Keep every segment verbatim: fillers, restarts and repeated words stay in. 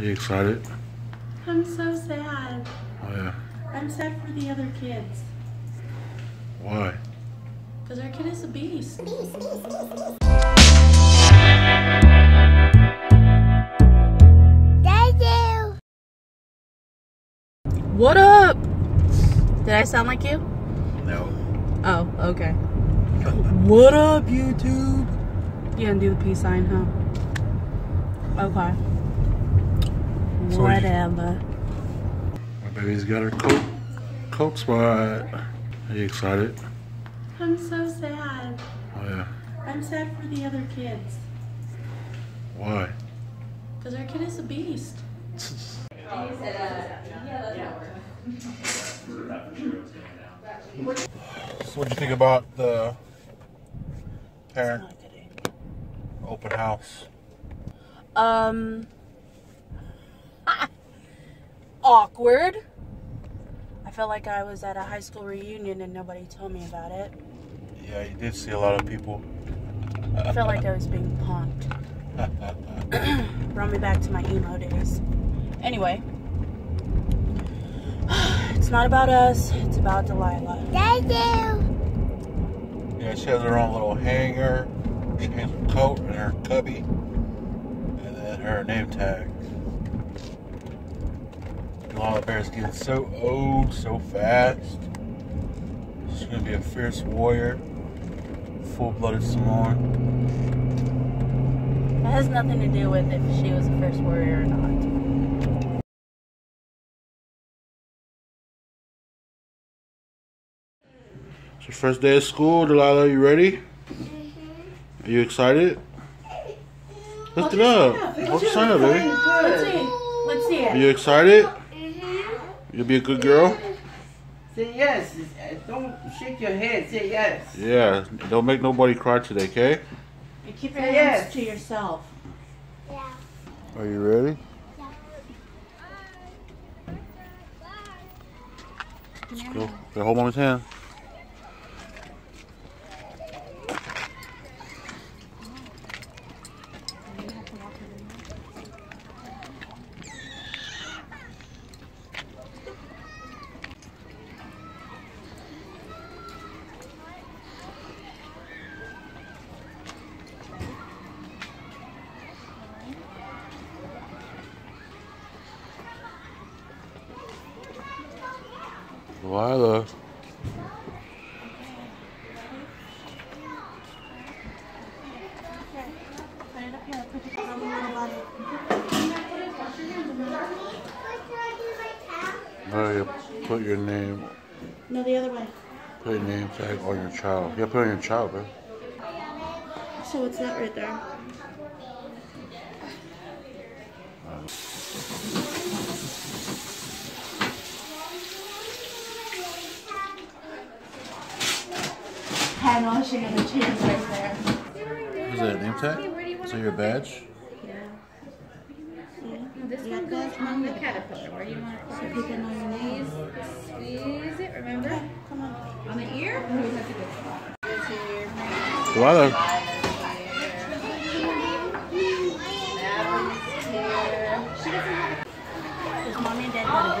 Are you excited? I'm so sad. Oh, yeah. I'm sad for the other kids. Why? Because our kid is a beast. Beast, beast, beast, beast. Thank you. What up? Did I sound like you? No. Oh, okay. What up, YouTube? You gonna do the peace sign, huh? Okay. So whatever. My baby's got her coat, coat spot. Are you excited? I'm so sad. Oh, yeah. I'm sad for the other kids. Why? Because our kid is a beast. So what'd you think about the parent open house? Um, awkward. I felt like I was at a high school reunion and nobody told me about it. Yeah, you did see a lot of people. I felt like I was being punked. Brought me back to my emo days. Anyway, it's not about us, it's about Delilah. Thank you. Yeah, she has her own little hanger. She has her coat and her cubby. And then her name tag. Delilah Bear's getting so old so fast. She's gonna be a fierce warrior. Full-blooded Samoan. That has nothing to do with if she was a fierce warrior or not. It's your first day of school, Delilah. You ready? Mm-hmm. Are you excited? Lift it up. Hold your sign up, baby. Let's see. Let's see it. Are you excited? Mm-hmm. You'll be a good girl? Say yes. Don't shake your head. Say yes. Yeah. Don't make nobody cry today, okay? And keep your Say hands yes. to yourself. Yeah. Are you ready? Yeah. Let's go. Okay, hold Mama's hand. Delilah. Oh, you put your name. No, the other way. Put your name tag on your child. Yeah, put it on your child, bro. So what's that right there? And all she got the cheese right there. Is that a name tag? Is that your badge? Yeah. Yeah. No, this yeah, one goes on the Caterpillar. Where do you want it? So people know your name. Squeeze it, remember? Okay, come on. On the ear? Mm-hmm. We have to get it. Delilah. Does mommy and daddy want to go?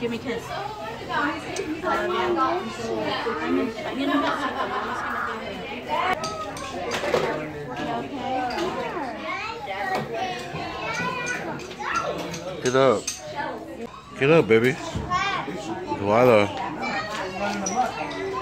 Give me a kiss. Get up. Get up, baby. Delilah.